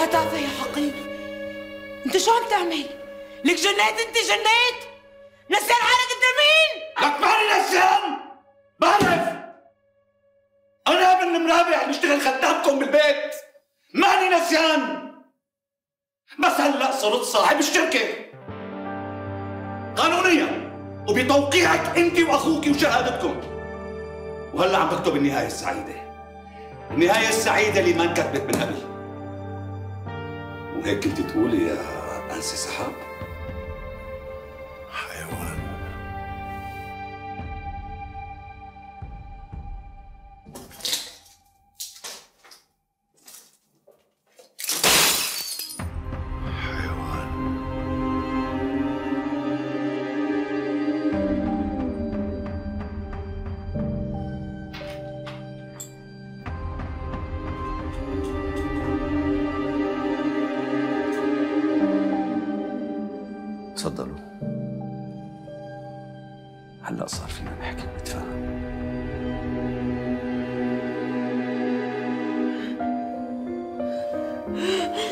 يا هتعرف يا حقين، انت شو عم تعمل؟ لك جنيت، انت جنيت؟ نسيان حالك انت مين؟ لك ماني نسيان، بعرف انا ابن مرابح بشتغل خدامكم بالبيت، ماني نسيان، بس هلا صرت صاحب الشركة قانونيا وبتوقيعك انت واخوك وشهادتكم، وهلا عم بكتب النهاية السعيدة، النهاية السعيدة اللي ما انكتبت من قبل. وهيك كنت تقولي يا انسي سحاب؟ حيوان. تفضلوا. هلا صار فينا نحكي ونتفاهم.